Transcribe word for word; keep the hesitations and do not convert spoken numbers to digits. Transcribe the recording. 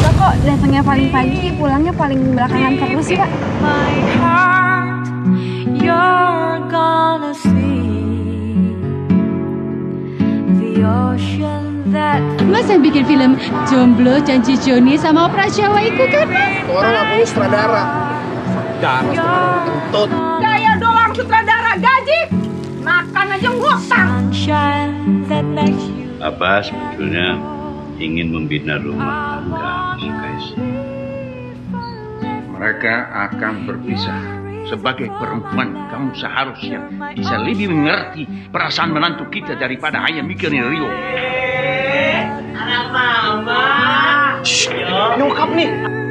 Bapak kok datangnya paling pagi, pulangnya paling belakangan terus sih, Pak? Mas yang bikin film Jomblo Janji Joni sama Operasi Jawa itu kan, Mas? Orang aku sutradara. Sutradara, kentut. Gaya doang sutradara, gaji makan aja ngutang. Apa sebetulnya ingin membina rumah tangga si Kaisang? Mereka akan berpisah. Sebagai perempuan, kamu seharusnya bisa lebih mengerti perasaan menantu kita daripada hanya mikirin Rio. Anak mama, nyokap nih.